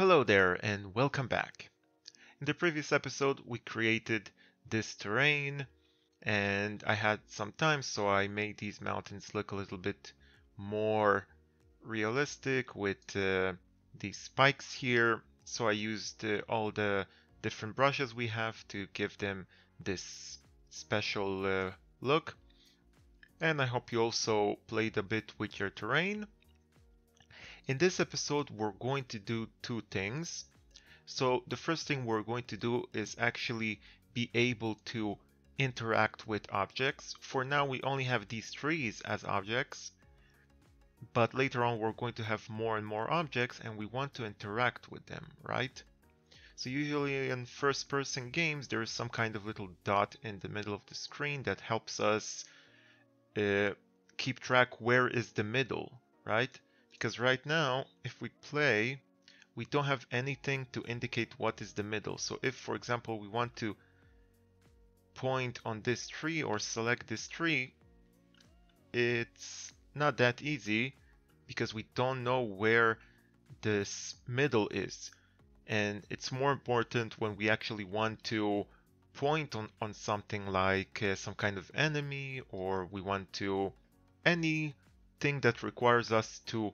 Hello there and welcome back. In the previous episode we created this terrain and I had some time, so I made these mountains look a little bit more realistic with these spikes here. So I used all the different brushes we have to give them this special look. And I hope you also played a bit with your terrain. In this episode we're going to do two things. So the first thing we're going to do is actually be able to interact with objects. For now we only have these trees as objects, but later on we're going to have more and more objects and we want to interact with them, right? So usually in first person games there is some kind of little dot in the middle of the screen that helps us keep track where is the middle, right? Because right now if we play we don't have anything to indicate what is the middle. So if for example we want to point on this tree or select this tree, it's not that easy because we don't know where this middle is, and it's more important when we actually want to point on something like some kind of enemy, or we want to anything that requires us to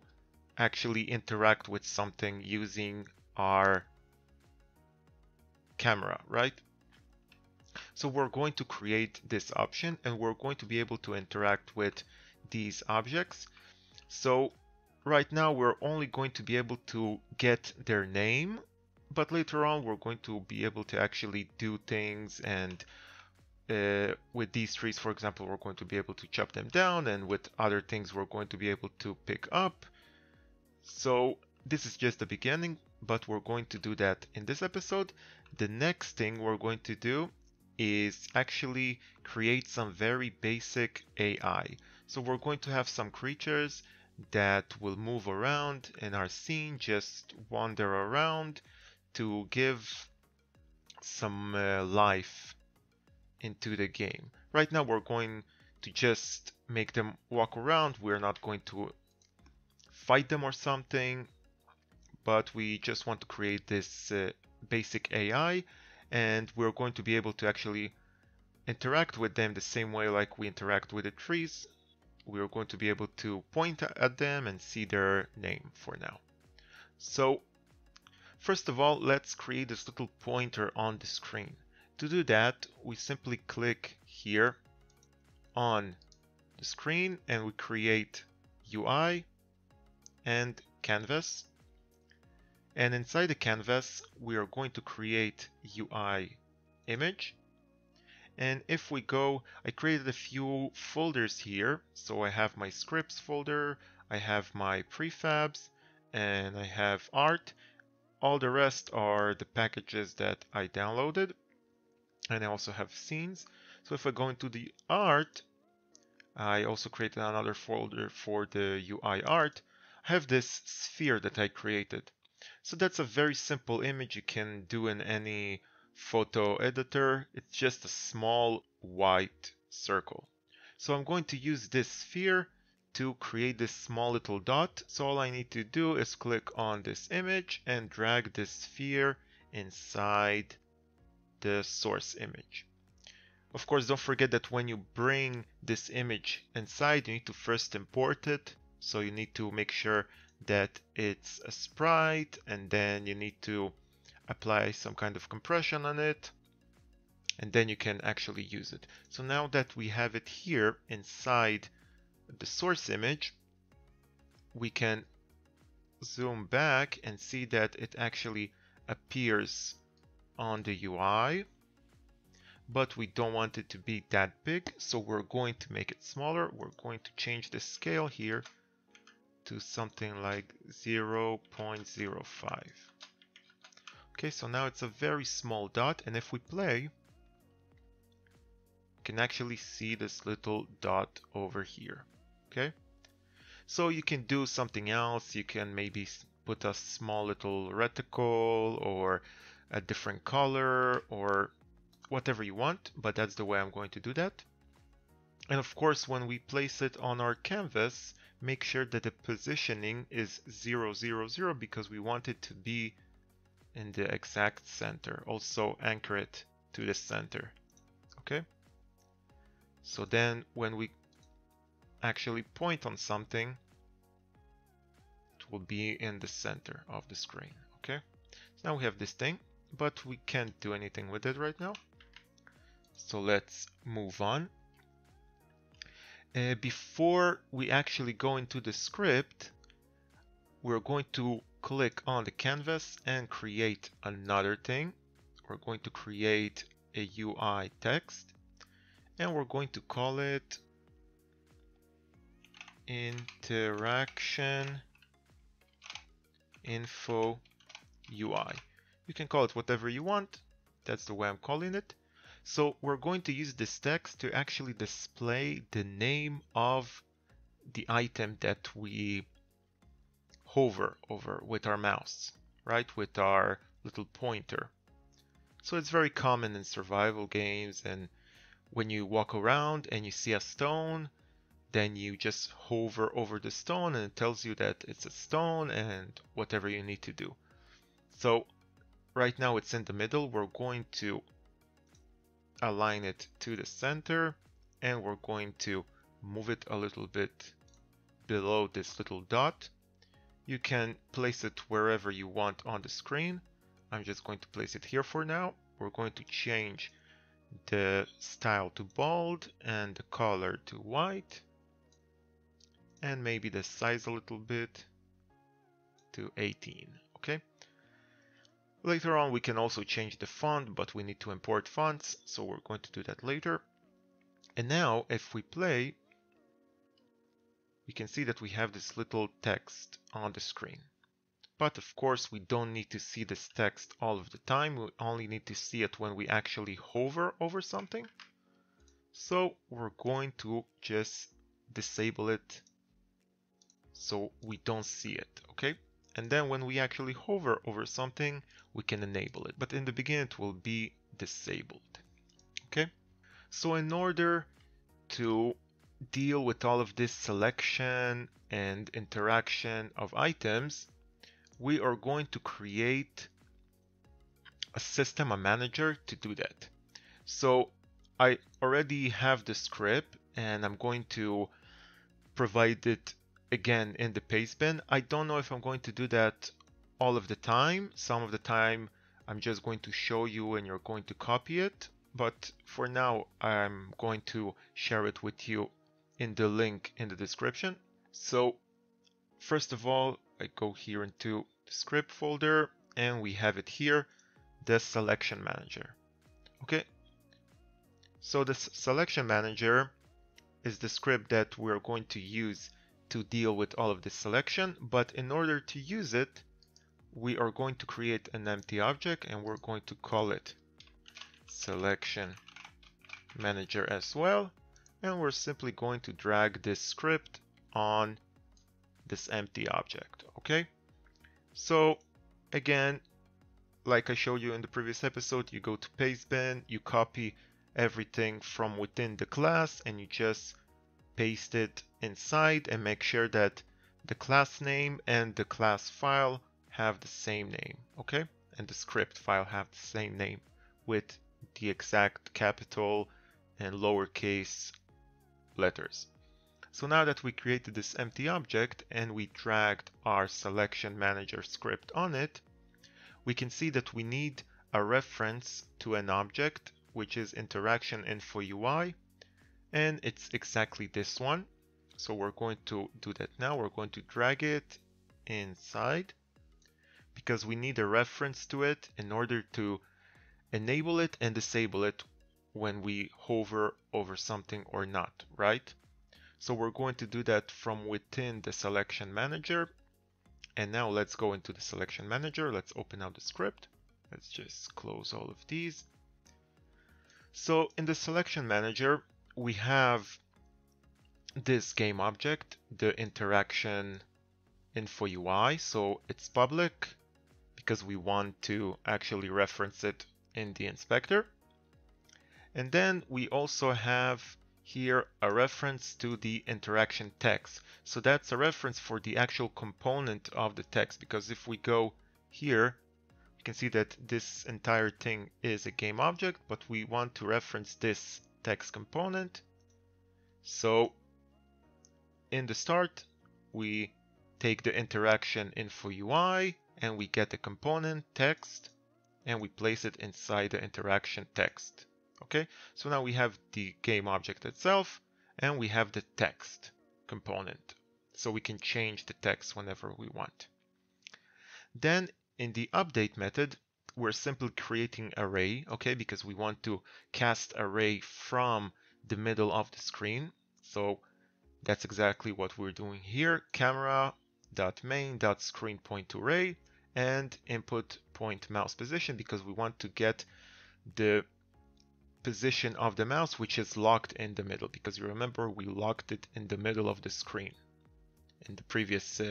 actually interact with something using our camera, right? So we're going to create this option and we're going to be able to interact with these objects. So right now we're only going to be able to get their name, but later on we're going to be able to actually do things, and with these trees for example we're going to be able to chop them down, and with other things we're going to be able to pick up. So this is just the beginning, but we're going to do that in this episode. The next thing we're going to do is actually create some very basic AI. So we're going to have some creatures that will move around in our scene, just wander around to give some life into the game. Right now we're going to just make them walk around. We're not going to fight them or something, but we just want to create this basic AI, and we're going to be able to actually interact with them the same way like we interact with the trees. We're going to be able to point at them and see their name for now. So first of all, let's create this little pointer on the screen. To do that, we simply click here on the screen and we create UI and canvas. And inside the canvas, we are going to create UI image. And if we go, I created a few folders here. So I have my scripts folder, I have my prefabs, and I have art. All the rest are the packages that I downloaded. And I also have scenes. So if I go into the art, I also created another folder for the UI art. I have this sphere that I created. So that's a very simple image you can do in any photo editor. It's just a small white circle. So I'm going to use this sphere to create this small little dot. So all I need to do is click on this image and drag this sphere inside the source image. Of course, don't forget that when you bring this image inside, you need to first import it. So you need to make sure that it's a sprite, and then you need to apply some kind of compression on it, and then you can actually use it. So now that we have it here inside the source image, we can zoom back and see that it actually appears on the UI, but we don't want it to be that big, so we're going to make it smaller. We're going to change the scale here to something like 0.05. Okay, so now it's a very small dot, and if we play, you can actually see this little dot over here, okay? So you can do something else. You can maybe put a small little reticle or a different color or whatever you want, but that's the way I'm going to do that. And of course, when we place it on our canvas, make sure that the positioning is 0, 0, 0, because we want it to be in the exact center. Also anchor it to the center. Okay. So then when we actually point on something, it will be in the center of the screen. Okay. So now we have this thing, but we can't do anything with it right now. So let's move on. Before we actually go into the script, we're going to click on the canvas and create another thing. We're going to create a UI text and we're going to call it Interaction Info UI. You can call it whatever you want. That's the way I'm calling it. So we're going to use this text to actually display the name of the item that we hover over with our mouse, right? With our little pointer. So it's very common in survival games, and when you walk around and you see a stone, then you just hover over the stone and it tells you that it's a stone and whatever you need to do. So right now it's in the middle. We're going to align it to the center and we're going to move it a little bit below this little dot. You can place it wherever you want on the screen. I'm just going to place it here for now. We're going to change the style to bold and the color to white, and maybe the size a little bit to 18. Okay. Later on, we can also change the font, but we need to import fonts, so we're going to do that later. And now, if we play, we can see that we have this little text on the screen. But of course, we don't need to see this text all of the time. We only need to see it when we actually hover over something. So we're going to just disable it so we don't see it, okay? And then when we actually hover over something, we can enable it. But in the beginning, it will be disabled. Okay. So in order to deal with all of this selection and interaction of items, we are going to create a system, a manager to do that. So I already have the script and I'm going to provide it again in the Pastebin. I don't know if I'm going to do that all of the time. Some of the time I'm just going to show you and you're going to copy it, but for now I'm going to share it with you in the link in the description. So first of all, I go here into the script folder and we have it here, the selection manager. Okay, so this selection manager is the script that we're going to use to deal with all of this selection, but in order to use it, we are going to create an empty object and we're going to call it selection manager as well, and we're simply going to drag this script on this empty object. Okay, so again, like I showed you in the previous episode, you go to Pastebin, you copy everything from within the class and you just paste it inside and make sure that the class name and the class file have the same name, okay? And the script file have the same name with the exact capital and lowercase letters. So now that we created this empty object and we dragged our selection manager script on it, we can see that we need a reference to an object, which is InteractionInfoUI. And it's exactly this one. So we're going to do that now. We're going to drag it inside because we need a reference to it in order to enable it and disable it when we hover over something or not, right? So we're going to do that from within the selection manager. And now let's go into the selection manager. Let's open up the script. Let's just close all of these. So in the selection manager, we have this game object, the interaction info UI. So it's public because we want to actually reference it in the inspector. And then we also have here a reference to the interaction text. So that's a reference for the actual component of the text, because if we go here, we can see that this entire thing is a game object, but we want to reference this text component. So in the start, we take the interaction info UI and we get the component text and we place it inside the interaction text. Okay, so now we have the game object itself and we have the text component. So we can change the text whenever we want. Then in the update method, we're simply creating array, okay, because we want to cast array from the middle of the screen. So that's exactly what we're doing here. Camera.main.screen.array and input point mouse position, because we want to get the position of the mouse, which is locked in the middle, because you remember we locked it in the middle of the screen in the previous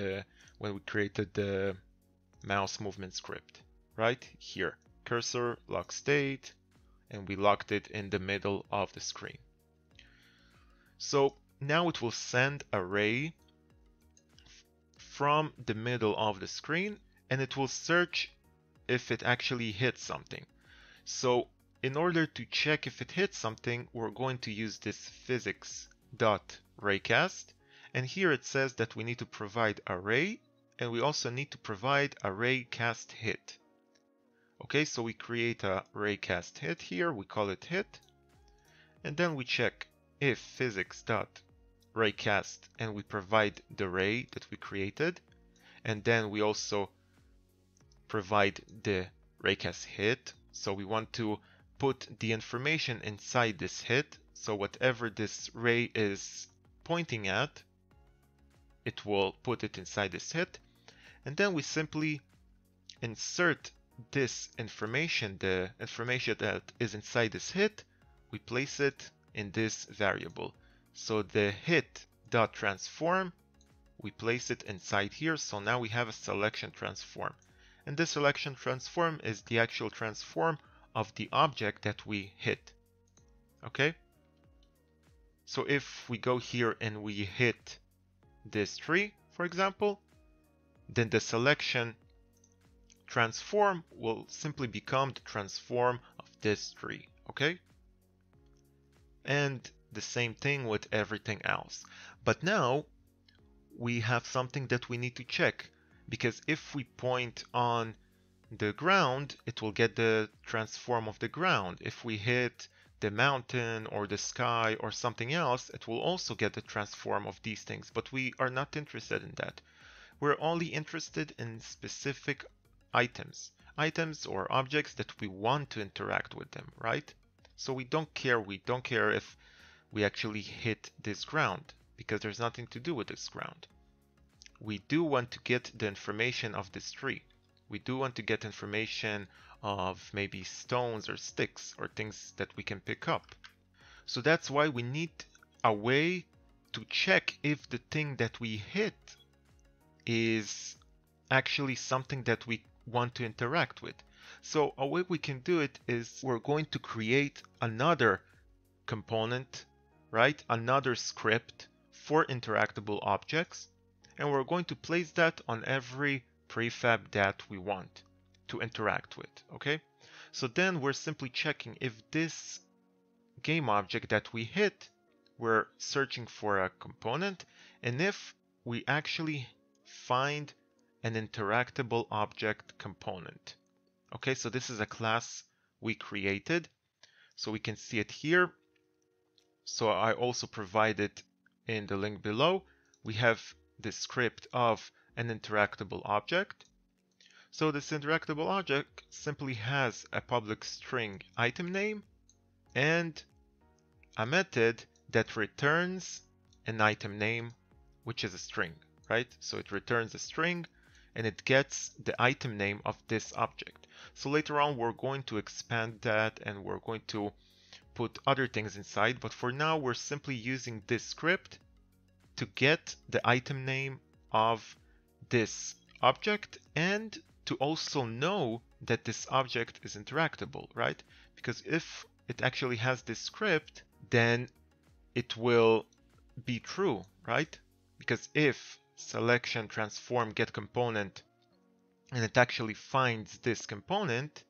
when we created the mouse movement script, right? Here, cursor lock state, and we locked it in the middle of the screen. So now it will send array from the middle of the screen, and it will search if it actually hits something. So in order to check if it hits something, we're going to use this physics.raycast, and here it says that we need to provide array, and we also need to provide array cast hit. Okay, so we create a raycast hit here, we call it hit, and then we check if physics.raycast, and we provide the ray that we created, and then we also provide the raycast hit. So we want to put the information inside this hit, so whatever this ray is pointing at, it will put it inside this hit, and then we simply insert this information, the information that is inside this hit, we place it in this variable. So the hit.transform, we place it inside here, so now we have a selection transform. And this selection transform is the actual transform of the object that we hit. Okay, so if we go here and we hit this tree, for example, then the selection transform will simply become the transform of this tree. Okay, and the same thing with everything else. But now we have something that we need to check, because if we point on the ground, it will get the transform of the ground. If we hit the mountain or the sky or something else, it will also get the transform of these things, but we are not interested in that. We're only interested in specific items or objects that we want to interact with them, right? So we don't care if we actually hit this ground, because there's nothing to do with this ground. We do want to get the information of this tree. We do want to get information of maybe stones or sticks or things that we can pick up. So that's why we need a way to check if the thing that we hit is actually something that we want to interact with. So a way we can do it is we're going to create another component, right? Another script for interactable objects, and we're going to place that on every prefab that we want to interact with. Okay, so then we're simply checking if this game object that we hit, we're searching for a component, and if we actually find an interactable object component. Okay, so this is a class we created, so we can see it here. So I also provided in the link below, we have the script of an interactable object. So this interactable object simply has a public string item name and a method that returns an item name, which is a string, right? So it returns a string and it gets the item name of this object. So later on we're going to expand that and we're going to put other things inside, but for now we're simply using this script to get the item name of this object and to also know that this object is interactable, right? Because if it actually has this script, then it will be true, right? Because if selection transform get component and it actually finds this component,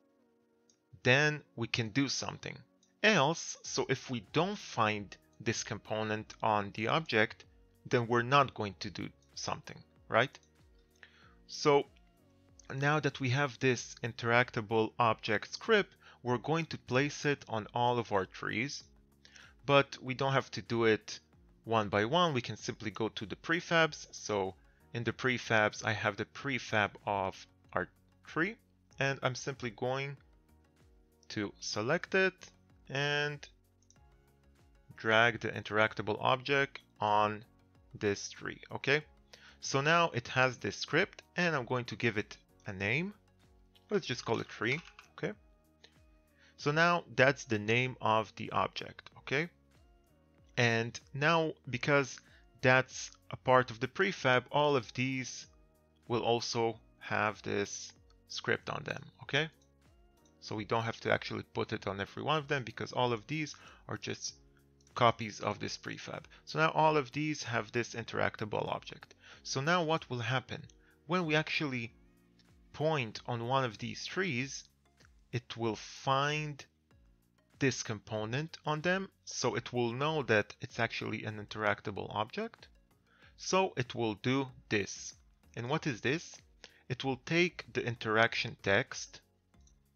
then we can do something else. So if we don't find this component on the object, then we're not going to do something, right? So now that we have this interactable object script, we're going to place it on all of our trees, but we don't have to do it one by one. We can simply go to the prefabs. So in the prefabs, I have the prefab of our tree, and I'm simply going to select it and drag the interactable object on this tree. Okay, so now it has this script, and I'm going to give it a name. Let's just call it tree. Okay, so now that's the name of the object. Okay, and now because that's a part of the prefab, all of these will also have this script on them. Okay, so we don't have to actually put it on every one of them, because all of these are just copies of this prefab. So now all of these have this interactable object. So now what will happen when we actually point on one of these trees? It will find this component on them, so it will know that it's actually an interactable object. So it will do this. And what is this? It will take the interaction text,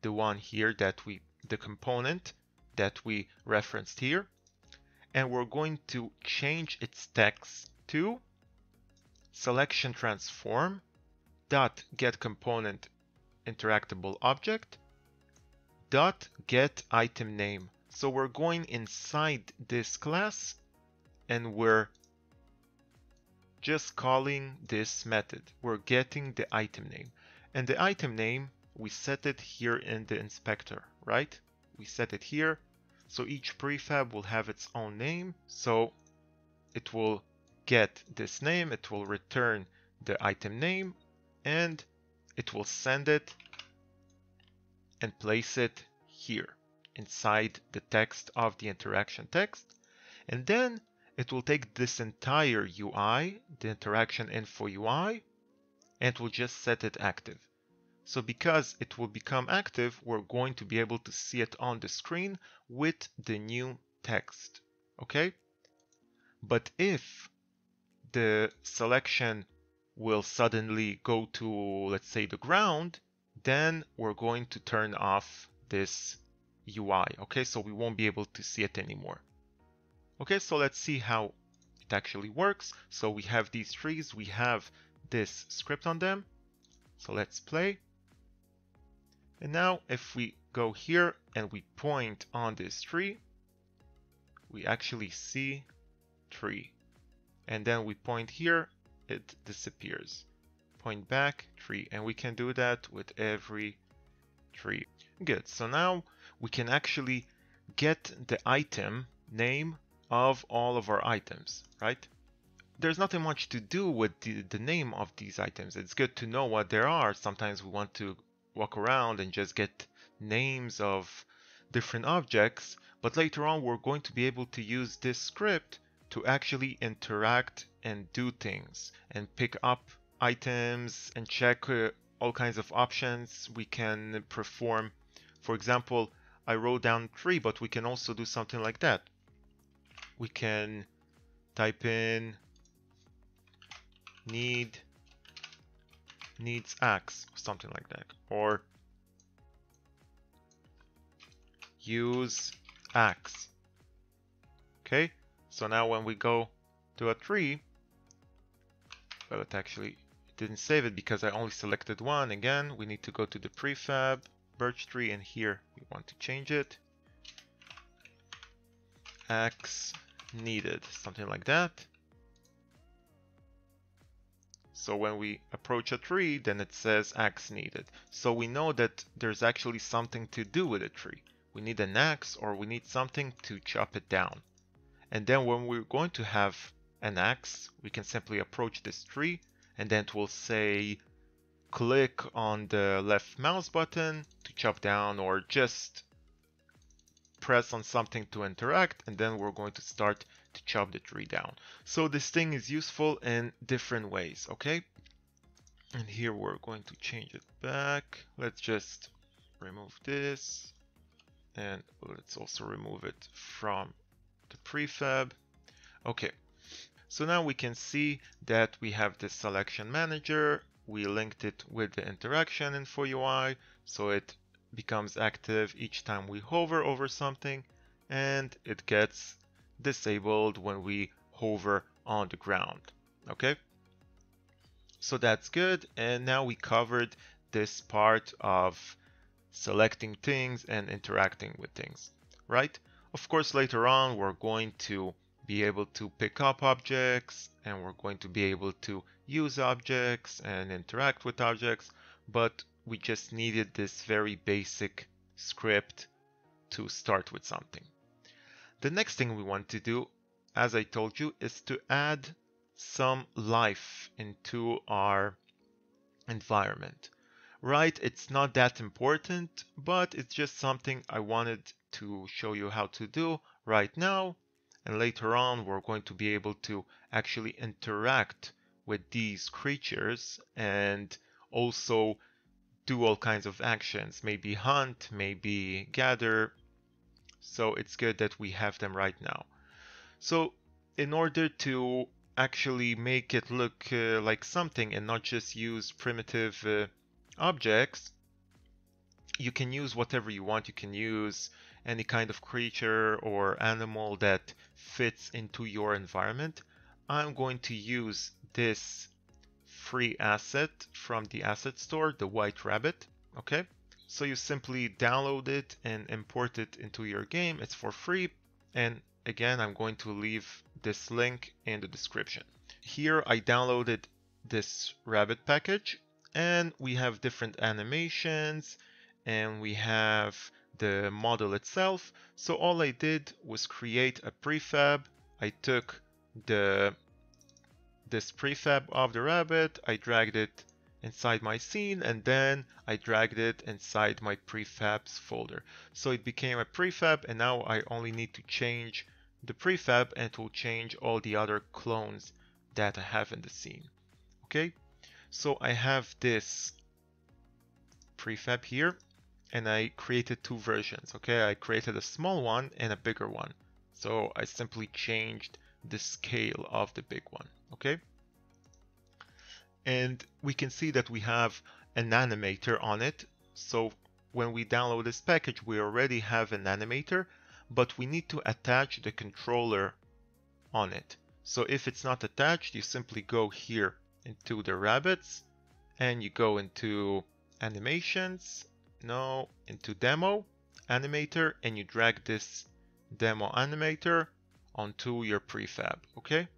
the one here that the component that we referenced here, and we're going to change its text to selection transform dot get component interactable object dot get item name. So we're going inside this class and we're just calling this method. We're getting the item name, and the item name, we set it here in the inspector, right? We set it here. So each prefab will have its own name. So it will get this name, it will return the item name, and it will send it and place it here inside the text of the interaction text. And then it will take this entire UI, the interaction info UI, and it will just set it active. So because it will become active, we're going to be able to see it on the screen with the new text, okay? But if the selection will suddenly go to, let's say, the ground, then we're going to turn off this UI, okay? So we won't be able to see it anymore. Okay, so let's see how it actually works. So we have these trees, we have this script on them. So let's play. And now if we go here and we point on this tree, we actually see tree. And then we point here, it disappears. Point back, tree. And we can do that with every tree. Good. So now we can actually get the item name of all of our items, right? There's nothing much to do with the name of these items. It's good to know what there are. Sometimes we want to walk around and just get names of different objects, but later on we're going to be able to use this script to actually interact and do things and pick up items and check all kinds of options we can perform. For example, I wrote down tree, but we can also do something like that. We can type in needs axe, something like that, or use axe. Okay, so now when we go to a tree, well, it actually didn't save it because I only selected one. Again, we need to go to the prefab birch tree, and here we want to change it axe needed, something like that. So when we approach a tree, then it says axe needed. So we know that there's actually something to do with a tree. We need an axe, or we need something to chop it down. And then when we're going to have an axe, we can simply approach this tree, and then it will say, click on the left mouse button to chop down, or just press on something to interact, and then we're going to start to chop the tree down. So this thing is useful in different ways, okay? And here we're going to change it back. Let's just remove this, and let's also remove it from the prefab. Okay, so now we can see that we have the selection manager. We linked it with the interaction info UI, so it becomes active each time we hover over something, and it gets disabled when we hover on the ground. Okay, so that's good. And now we covered this part of selecting things and interacting with things, right? Of course, later on, we're going to be able to pick up objects, and we're going to be able to use objects and interact with objects, but we just needed this very basic script to start with something. The next thing we want to do, as I told you, is to add some life into our environment, right? It's not that important, but it's just something I wanted to show you how to do right now. And later on, we're going to be able to actually interact with these creatures and also do all kinds of actions, maybe hunt, maybe gather. So it's good that we have them right now. So in order to actually make it look like something and not just use primitive objects, you can use whatever you want. You can use any kind of creature or animal that fits into your environment. I'm going to use this free asset from the asset store, the White Rabbit. Okay, so you simply download it and import it into your game. It's for free. And again, I'm going to leave this link in the description. Here I downloaded this rabbit package, and we have different animations, and we have the model itself. So all I did was create a prefab. I took this prefab of the rabbit, I dragged it inside my scene, and then I dragged it inside my prefabs folder. So it became a prefab, and now I only need to change the prefab, and it will change all the other clones that I have in the scene. Okay, so I have this prefab here, and I created two versions. Okay, I created a small one and a bigger one. So I simply changed the scale of the big one. Okay, and we can see that we have an animator on it. So when we download this package, we already have an animator, but we need to attach the controller on it. So if it's not attached, you simply go here into the rabbits, and you go into animations, no, into demo animator, and you drag this demo animator onto your prefab. Okay,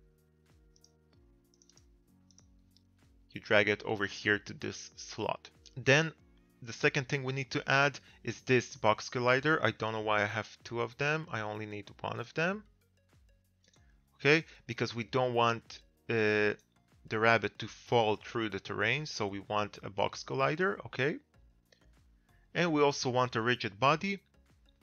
you drag it over here to this slot. Then the second thing we need to add is this box collider. I don't know why I have two of them. I only need one of them. Okay, because we don't want the rabbit to fall through the terrain, so we want a box collider. Okay, and we also want a rigid body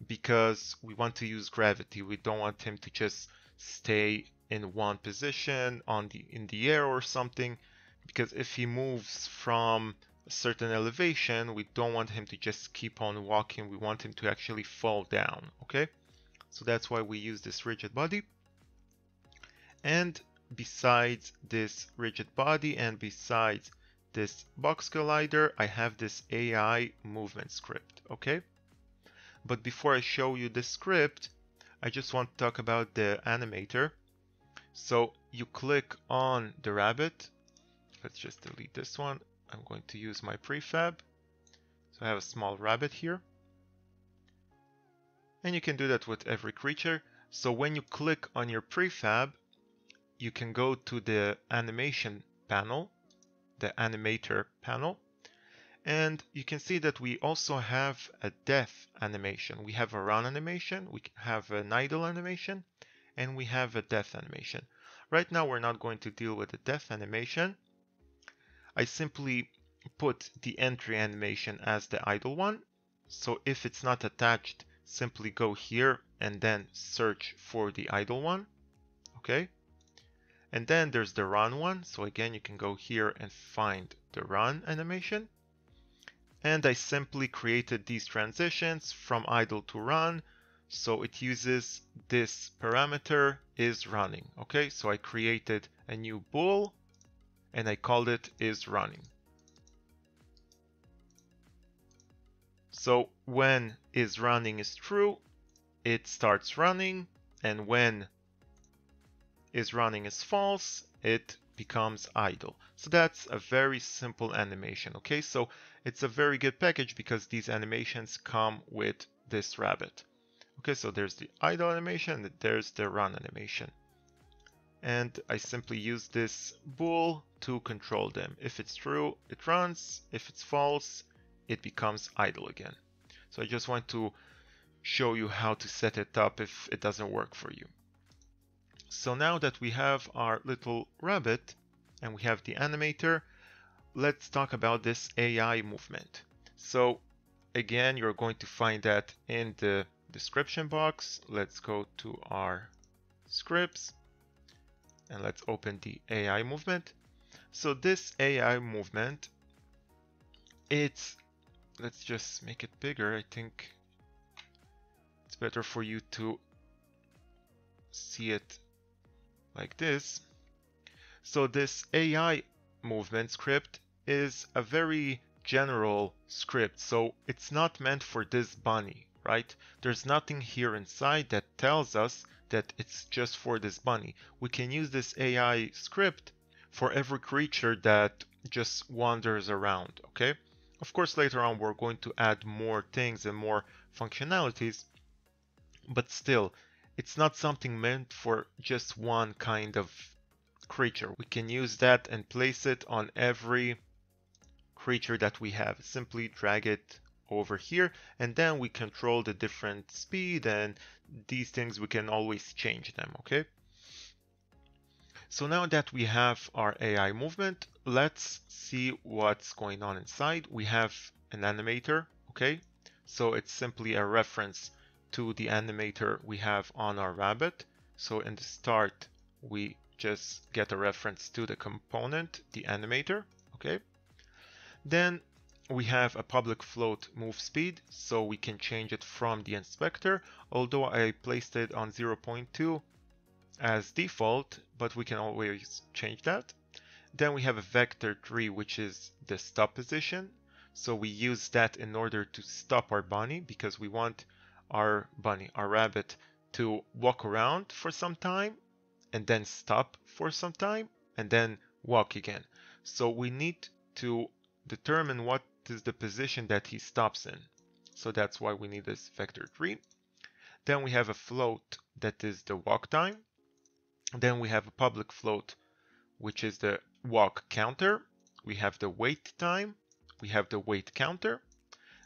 because we want to use gravity. We don't want him to just stay in one position in the air or something, because if he moves from certain elevation, we don't want him to just keep on walking. We want him to actually fall down. Okay, so that's why we use this rigid body. And besides this rigid body and besides this box collider, I have this AI movement script. Okay, but before I show you the script, I just want to talk about the animator. So you click on the rabbit. Let's just delete this one. I'm going to use my prefab. So I have a small rabbit here. And you can do that with every creature. So when you click on your prefab, you can go to the animation panel, the animator panel. And you can see that we also have a death animation. We have a run animation, we have an idle animation, and we have a death animation. Right now, we're not going to deal with the death animation. I simply put the entry animation as the idle one. So if it's not attached, simply go here and then search for the idle one. Okay, And then there's the run one. So again, you can go here and find the run animation. And I simply created these transitions from idle to run. So it uses this parameter is running. Okay, so I created a new bool and I called it is running. So when is running is true, it starts running, and when is running is false, it becomes idle. So that's a very simple animation. Okay, so it's a very good package because these animations come with this rabbit. Okay, so there's the idle animation, and there's the run animation. And I simply use this bool to control them. If it's true, it runs. If it's false, it becomes idle again. So I just want to show you how to set it up if it doesn't work for you. So now that we have our little rabbit and we have the animator, let's talk about this AI movement. So again, you're going to find that in the description box. Let's go to our scripts and let's open the AI movement. So this AI movement, let's just make it bigger. I think it's better for you to see it like this. So this AI movement script is a very general script. So it's not meant for this bunny. Right? There's nothing here inside that tells us that it's just for this bunny. We can use this AI script for every creature that just wanders around, okay? Of course, later on, we're going to add more things and more functionalities, but still, it's not something meant for just one kind of creature. We can use that and place it on every creature that we have. Simply drag it over here, and then we control the different speed, and these things we can always change them. Okay, so now that we have our AI movement, let's see what's going on inside. We have an animator. Okay, so it's simply a reference to the animator we have on our rabbit. So in the start, we just get a reference to the component, the animator. Okay, then we have a public float move speed, so we can change it from the inspector, although I placed it on 0.2 as default, but we can always change that. Then we have a vector 3, which is the stop position. So we use that in order to stop our bunny, because we want our bunny, our rabbit, to walk around for some time and then stop for some time and then walk again. So we need to determine what is the position that he stops in. So that's why we need this vector 3. Then we have a float that is the walk time. Then we have a public float, which is the walk counter. We have the wait time. We have the wait counter.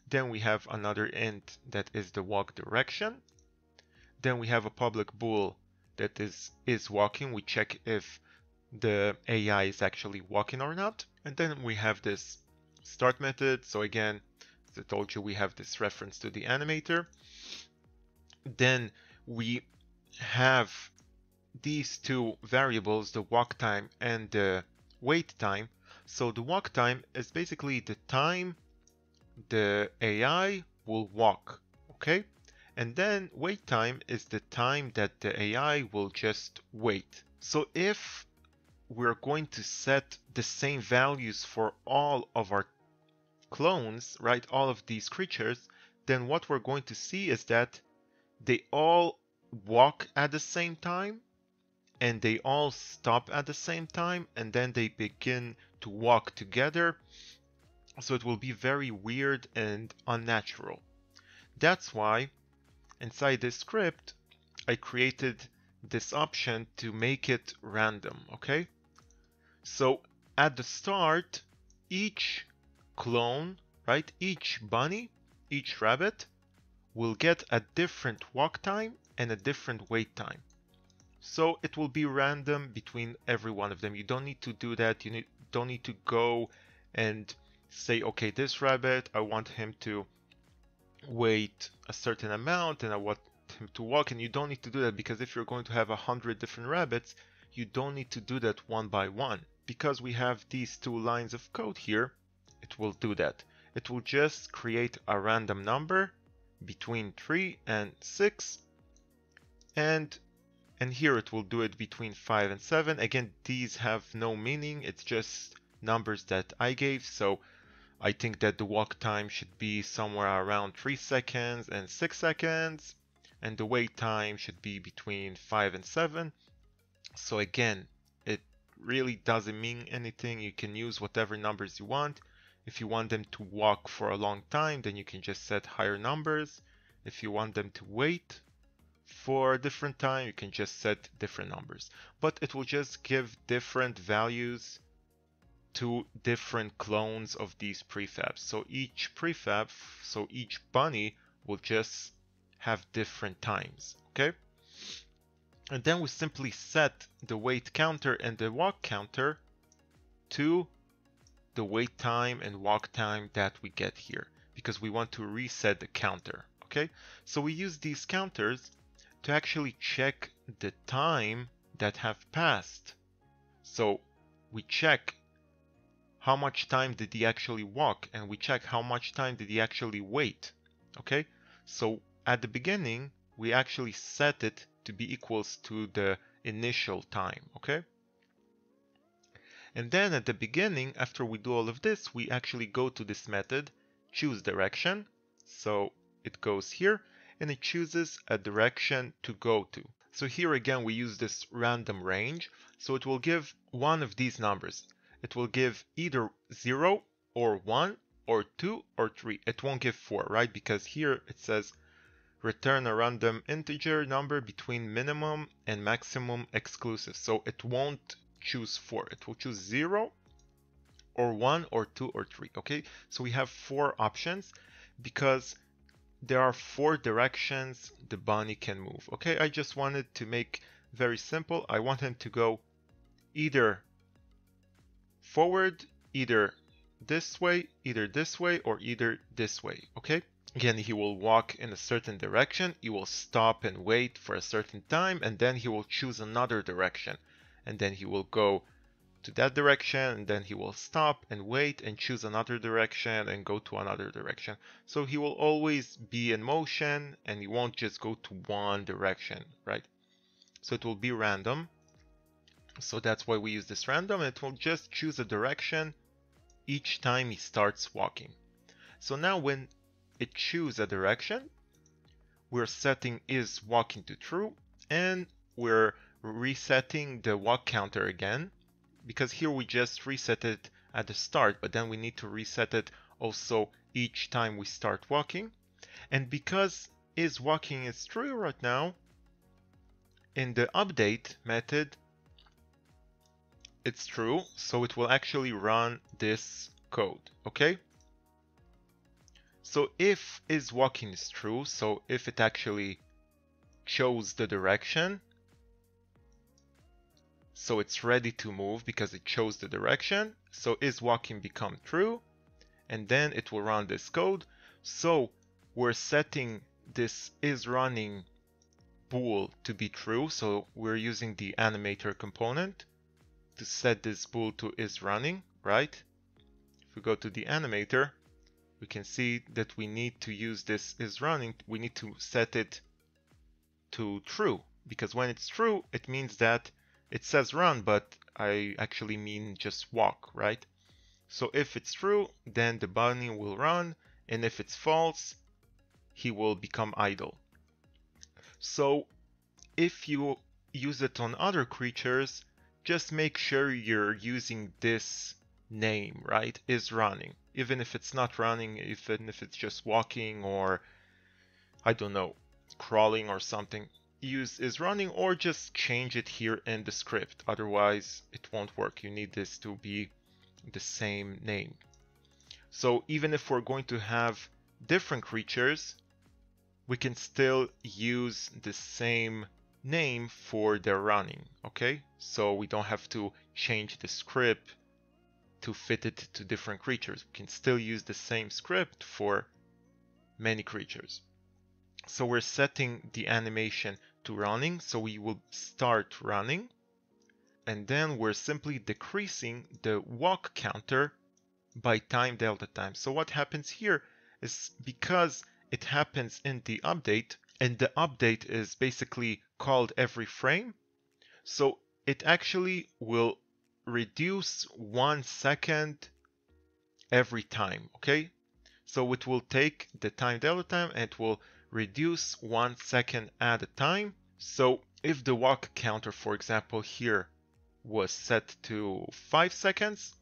Then we have another int that is the walk direction. Then we have a public bool that is walking. We check if the AI is actually walking or not. And then we have this start method. So again, as I told you, we have this reference to the animator. Then we have these two variables, the walk time and the wait time. So the walk time is basically the time the AI will walk, okay? And then wait time is the time that the AI will just wait. So if we're going to set the same values for all of our clones, right, all of these creatures, then what we're going to see is that they all walk at the same time, and they all stop at the same time, and then they begin to walk together. So it will be very weird and unnatural. That's why inside this script, I created this option to make it random. Okay, so at the start, each clone, right, each bunny, each rabbit will get a different walk time and a different wait time. So it will be random between every one of them. You don't need to do that. Don't need to go and say, okay, this rabbit, I want him to wait a certain amount and I want him to walk, and you don't need to do that, because if you're going to have 100 different rabbits, you don't need to do that one by one. Because we have these two lines of code here, it will do that. It will just create a random number between 3 and 6. And here it will do it between 5 and 7. Again, these have no meaning. It's just numbers that I gave. So I think that the walk time should be somewhere around 3 seconds and 6 seconds. And the wait time should be between 5 and 7. So again, it really doesn't mean anything. You can use whatever numbers you want. If you want them to walk for a long time, then you can just set higher numbers. If you want them to wait for a different time, you can just set different numbers. But it will just give different values to different clones of these prefabs. So each prefab, so each bunny will just have different times, okay? And then we simply set the wait counter and the walk counter to the wait time and walk time that we get here, because we want to reset the counter, okay? So we use these counters to actually check the time that have passed. So we check how much time did he actually walk, and we check how much time did he actually wait, okay? So at the beginning, we actually set it to be equals to the initial time, okay? And then at the beginning, after we do all of this, we actually go to this method, choose direction. So it goes here and it chooses a direction to go to. So here again, we use this random range. So it will give one of these numbers. It will give either 0 or 1 or 2 or 3. It won't give 4, right? Because here it says return a random integer number between minimum and maximum exclusive. So it won't choose 4. It will choose 0 or 1 or 2 or 3. Okay, so we have 4 options because there are 4 directions the bunny can move. Okay, I just wanted to make very simple. I want him to go either forward, either this way, or either this way. Okay, again, he will walk in a certain direction, he will stop and wait for a certain time, and then he will choose another direction. And then he will go to that direction, and then he will stop and wait and choose another direction and go to another direction. So he will always be in motion and he won't just go to one direction, right? So it will be random. So that's why we use this random. It will just choose a direction each time he starts walking. So now when it chooses a direction, we're setting is walking to true, and we're resetting the walk counter again, because here we just reset it at the start, but then we need to reset it also each time we start walking. And because is walking is true right now, in the update method it's true, so it will actually run this code, okay? So if is walking is true, so if it actually chose the direction, so it's ready to move because it chose the direction. So is walking become true, and then it will run this code. So we're setting this is running bool to be true. So we're using the animator component to set this bool to is running, right? If we go to the animator, we can see that we need to use this is running. We need to set it to true, because when it's true, it means that it says run, but I actually mean just walk, right? So if it's true, then the bunny will run, and if it's false, he will become idle. So if you use it on other creatures, just make sure you're using this name, right? Is running, even if it's not running, even if it's just walking or, I don't know, crawling or something. Use is running, or just change it here in the script, otherwise it won't work. You need this to be the same name. So even if we're going to have different creatures, we can still use the same name for their running, okay? So we don't have to change the script to fit it to different creatures. We can still use the same script for many creatures. So we're setting the animation to running, so we will start running, and then we're simply decreasing the walk counter by time delta time. So what happens here is, because it happens in the update, and the update is basically called every frame, so it actually will reduce 1 second every time, okay? So it will take the time delta time and it will reduce 1 second at a time. So if the walk counter, for example, here was set to 5 seconds,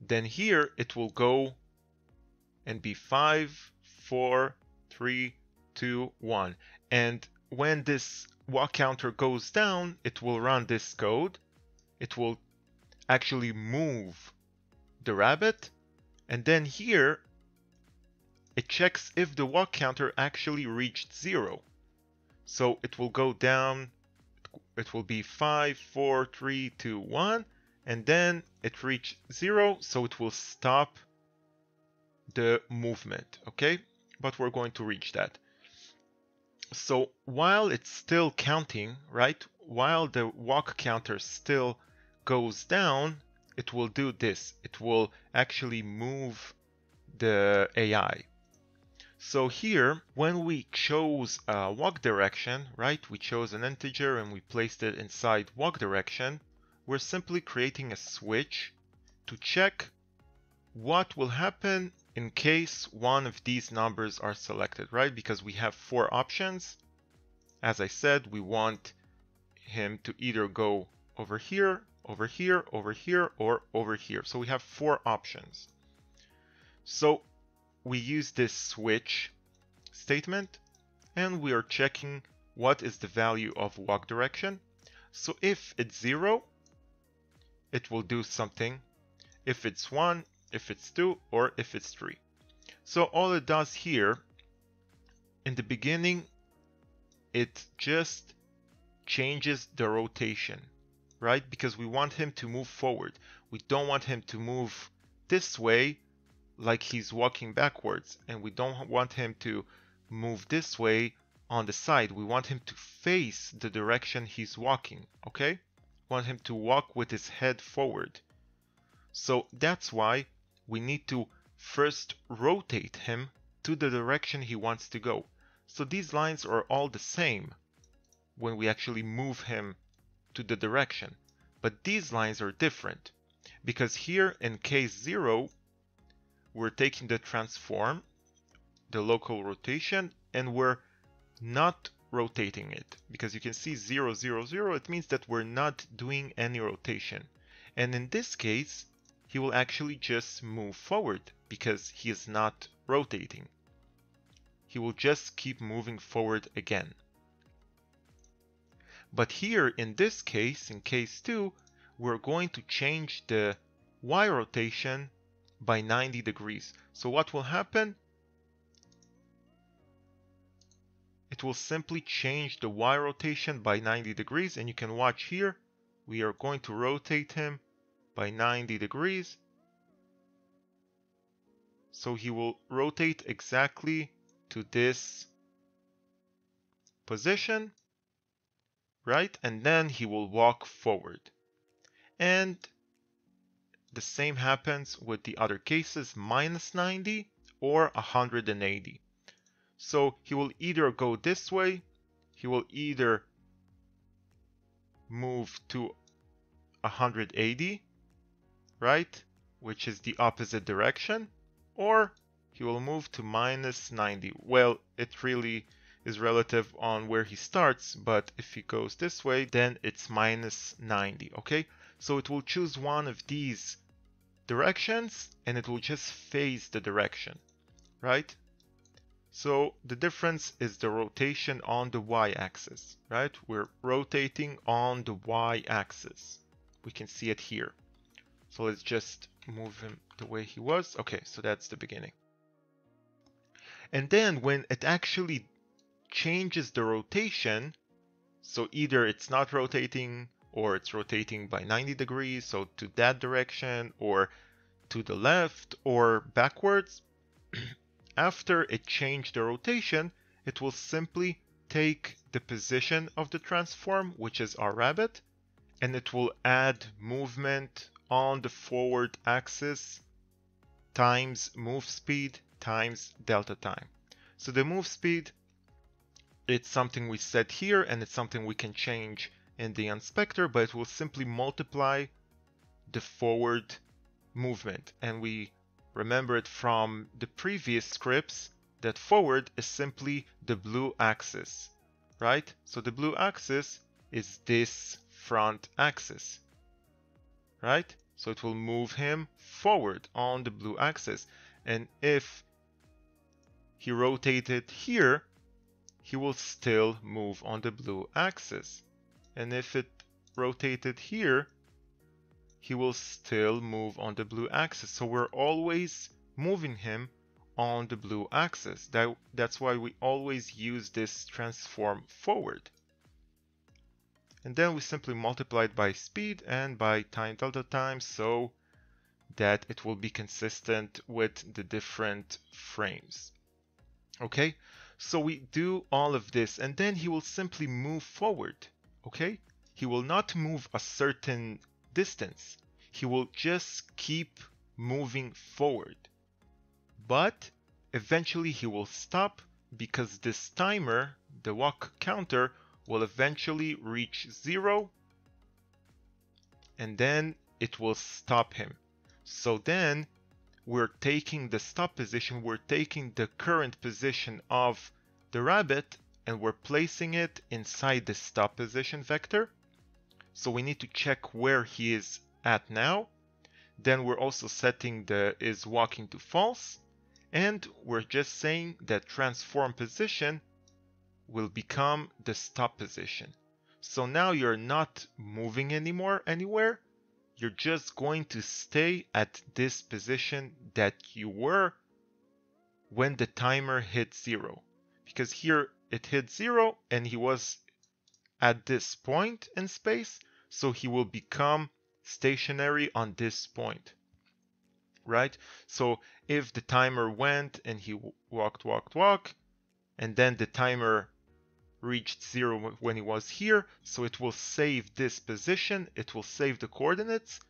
then here it will go and be 5, 4, 3, 2, 1. And when this walk counter goes down, it will run this code. It will actually move the rabbit, and then here it checks if the walk counter actually reached 0. So it will go down, it will be 5, 4, 3, 2, 1, and then it reached 0, so it will stop the movement, okay? But we're going to reach that. So while it's still counting, right, while the walk counter still goes down, it will do this. It will actually move the AI. So here, when we chose a walk direction, right, we chose an integer and we placed it inside walk direction, we're simply creating a switch to check what will happen in case one of these numbers are selected, right? Because we have 4 options. As I said, we want him to either go over here, over here, over here, or over here. So we have 4 options. So we use this switch statement and we are checking what is the value of walk direction. So if it's 0, it will do something. If it's 1, if it's 2, or if it's 3. So all it does here in the beginning, it just changes the rotation, right? Because we want him to move forward. We don't want him to move this way like he's walking backwards, and we don't want him to move this way on the side. We want him to face the direction he's walking, okay? We want him to walk with his head forward. So that's why we need to first rotate him to the direction he wants to go. So these lines are all the same when we actually move him to the direction, but these lines are different because here in case 0, we're taking the transform, the local rotation, and we're not rotating it, because you can see 0, 0, 0, it means that we're not doing any rotation. And in this case, he will actually just move forward because he is not rotating. He will just keep moving forward again. But here in this case, in case 2, we're going to change the Y rotation by 90 degrees. So what will happen? It will simply change the Y rotation by 90 degrees, and you can watch here, we are going to rotate him by 90 degrees. So he will rotate exactly to this position, right? And then he will walk forward. And the same happens with the other cases, minus 90 or 180. So he will either go this way, he will either move to 180, right, which is the opposite direction, or he will move to minus 90. Well, it really is relative on where he starts, but if he goes this way, then it's minus 90, okay? So it will choose one of these directions and it will just phase the direction, right? So the difference is the rotation on the y-axis, right? We're rotating on the y-axis. We can see it here. So let's just move him the way he was. Okay, so that's the beginning. And then when it actually changes the rotation, so either it's not rotating or it's rotating by 90 degrees, so to that direction or to the left or backwards, after it changed the rotation, it will simply take the position of the transform, which is our rabbit, and it will add movement on the forward axis times move speed times delta time. So the move speed, it's something we set here and it's something we can change in the inspector, but it will simply multiply the forward movement. And we remember it from the previous scripts that forward is simply the blue axis, right? So the blue axis is this front axis, right? So it will move him forward on the blue axis. And if he rotated here, he will still move on the blue axis. And if it rotated here, he will still move on the blue axis. So we're always moving him on the blue axis. That's why we always use this transform forward. And then we simply multiply it by speed and by time delta time so that it will be consistent with the different frames. Okay, so we do all of this and then he will simply move forward. Okay, he will not move a certain distance. He will just keep moving forward. But eventually he will stop because this timer, the walk counter, will eventually reach 0 and then it will stop him. So then we're taking the stop position, we're taking the current position of the rabbit and we're placing it inside the stop position vector. So we need to check where he is at now. Then we're also setting the is walking to false. And we're just saying that transform position will become the stop position. So now you're not moving anywhere. You're just going to stay at this position that you were when the timer hit 0. Because here it hit 0 and he was at this point in space. So he will become stationary on this point. Right? So if the timer went and he walked, and then the timer reached 0 when he was here, so it will save this position, it will save the coordinates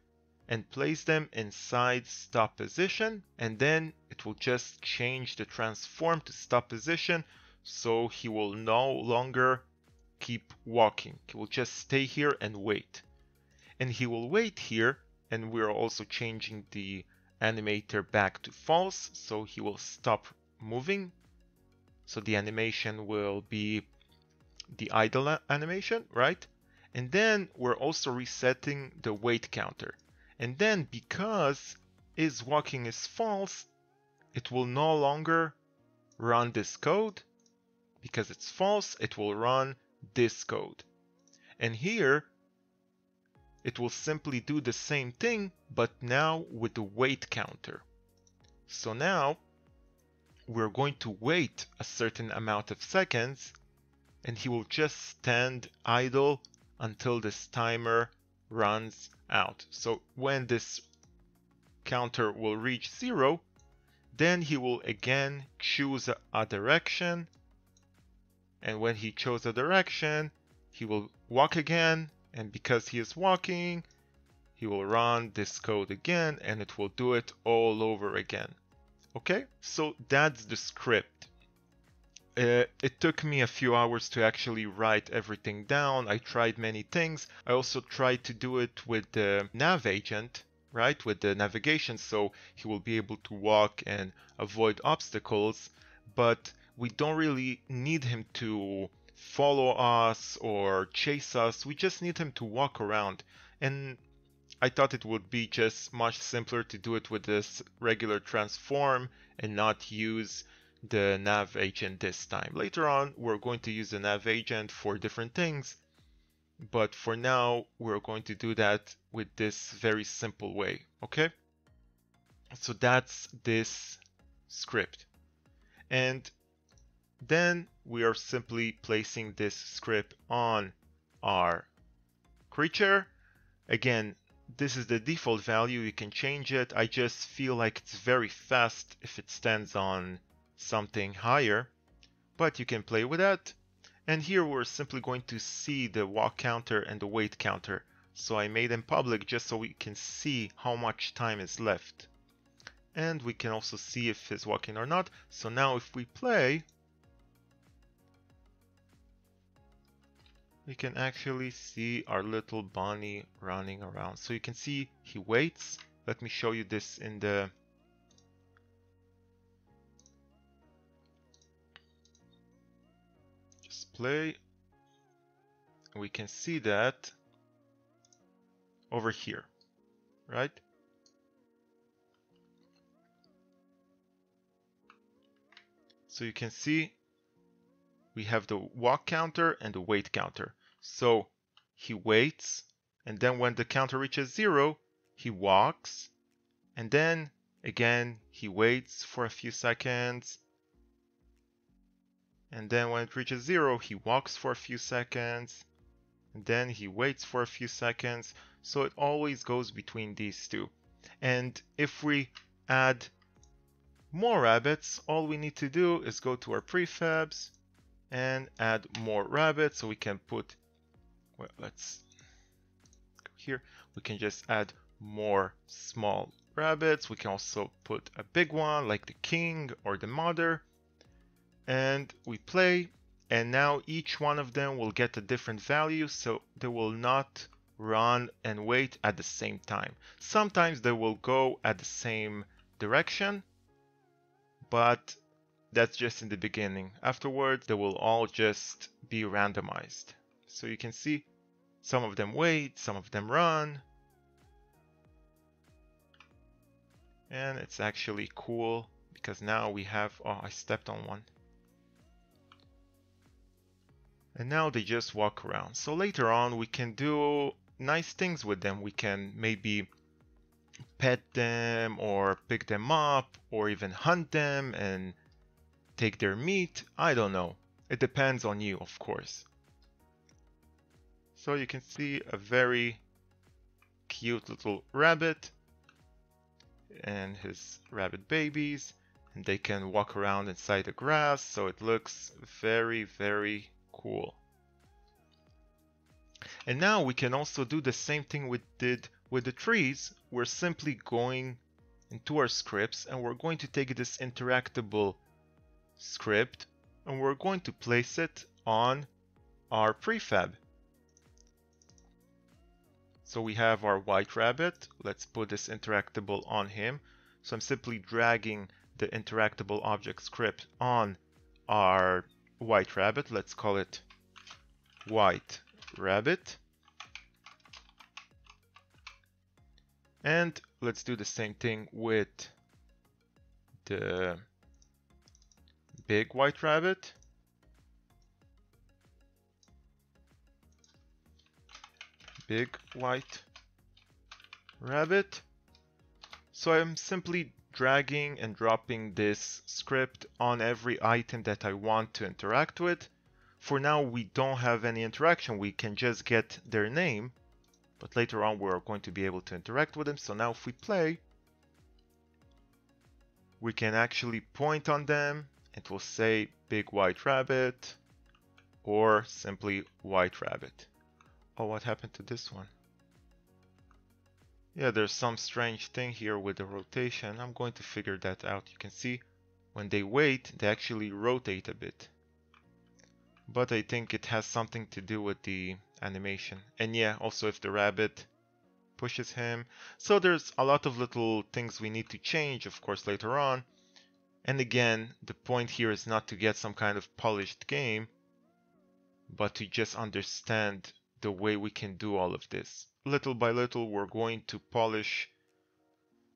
and place them inside stop position, and then it will just change the transform to stop position, so he will no longer keep walking. He will just stay here and wait. And he will wait here, and we're also changing the animator back to false, so he will stop moving. So the animation will be the idle animation, right? And then we're also resetting the wait counter. And then because is walking is false, it will no longer run this code. Because it's false, it will run this code. And here, it will simply do the same thing, but now with the wait counter. So now, we're going to wait a certain amount of seconds, and he will just stand idle until this timer runs out. So when this counter will reach 0, then he will again choose a direction. And when he chose a direction, he will walk again. And because he is walking, he will run this code again, and it will do it all over again. Okay, so that's the script. It took me a few hours to actually write everything down. I tried many things. I also tried to do it with the NavAgent, right, with the navigation, so he will be able to walk and avoid obstacles, but we don't really need him to follow us or chase us. We just need him to walk around, and I thought it would be just much simpler to do it with this regular transform and not use the nav agent this time. Later on we're going to use the nav agent for different things, but for now we're going to do that with this very simple way. Okay, so that's this script, and then we are simply placing this script on our creature. Again, this is the default value. You can change it. I just feel like it's very fast if it stands on something higher, but you can play with that. And here we're simply going to see the walk counter and the wait counter. So I made them public just so we can see how much time is left. And we can also see if he's walking or not. So now if we play, we can actually see our little bunny running around. So you can see he waits. Let me show you this in the display. We can see that over here, right? So you can see we have the walk counter and the wait counter. So he waits, and then when the counter reaches 0, he walks, and then again he waits for a few seconds, and then when it reaches 0, he walks for a few seconds, and then he waits for a few seconds. So it always goes between these two. And if we add more rabbits, all we need to do is go to our prefabs and add more rabbits. So we can put, well, let's go here. We can just add more small rabbits. We can also put a big one like the king or the mother, and we play. And now each one of them will get a different value, so they will not run and wait at the same time. Sometimes they will go at the same direction, but that's just in the beginning. Afterwards, they will all just be randomized. So you can see some of them wait, some of them run. And it's actually cool because now we have, oh, I stepped on one. And now they just walk around. So later on, we can do nice things with them. We can maybe pet them or pick them up or even hunt them and take their meat. I don't know. It depends on you, of course. So you can see a very cute little rabbit and his rabbit babies, and they can walk around inside the grass. So it looks very, very cool. And now we can also do the same thing we did with the trees. We're simply going into our scripts and we're going to take this interactable script and we're going to place it on our prefab. So we have our white rabbit. Let's put this interactable on him. So I'm simply dragging the interactable object script on our white rabbit. Let's call it white rabbit. And let's do the same thing with the big white rabbit. Big white rabbit. So I'm simply dragging and dropping this script on every item that I want to interact with. For now, we don't have any interaction. We can just get their name, but later on we're going to be able to interact with them. So now if we play, we can actually point on them. It will say big white rabbit or simply white rabbit. Oh, what happened to this one? Yeah, there's some strange thing here with the rotation. I'm going to figure that out. You can see when they wait, they actually rotate a bit. But I think it has something to do with the animation. And yeah, also if the rabbit pushes him. So there's a lot of little things we need to change, of course, later on. And again, the point here is not to get some kind of polished game, but to just understand the way we can do all of this. Little by little, we're going to polish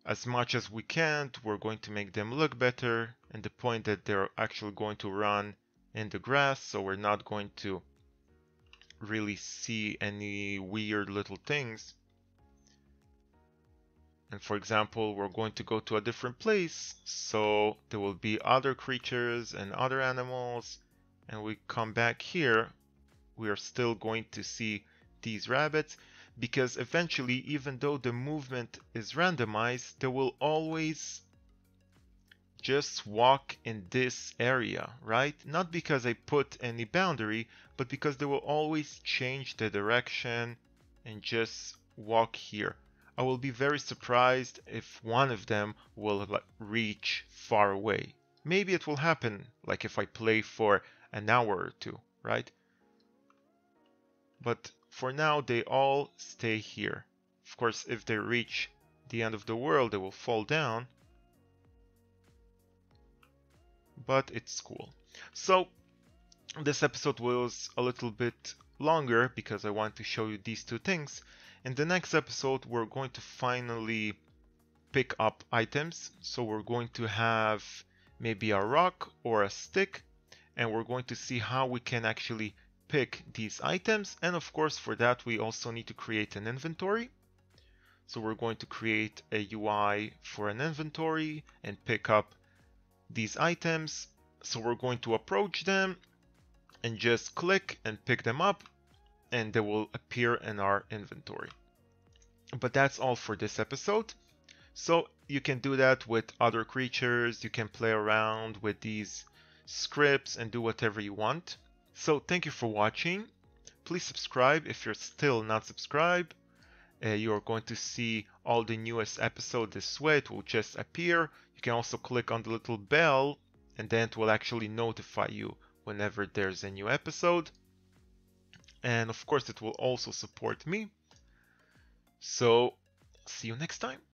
as much as we can. We're going to make them look better, and the point that they're actually going to run in the grass, so we're not going to really see any weird little things. And for example, we're going to go to a different place, so there will be other creatures and other animals, and we come back here, we are still going to see these rabbits. Because eventually, even though the movement is randomized, they will always just walk in this area, right? Not because I put any boundary, but because they will always change the direction and just walk here. I will be very surprised if one of them will reach far away. Maybe it will happen, like if I play for an hour or two, right? But for now, they all stay here. Of course, if they reach the end of the world, they will fall down. But it's cool. So this episode was a little bit longer because I want to show you these two things. In the next episode, we're going to finally pick up items. So we're going to have maybe a rock or a stick, and we're going to see how we can actually pick these items. And of course, for that, we also need to create an inventory. So we're going to create a UI for an inventory and pick up these items. So we're going to approach them and just click and pick them up, and they will appear in our inventory. But that's all for this episode. So you can do that with other creatures. You can play around with these scripts and do whatever you want. So thank you for watching. Please subscribe if you're still not subscribed. You're going to see all the newest episodes this way. It will just appear. You can also click on the little bell, and then it will actually notify you whenever there's a new episode. And of course, it will also support me. So see you next time.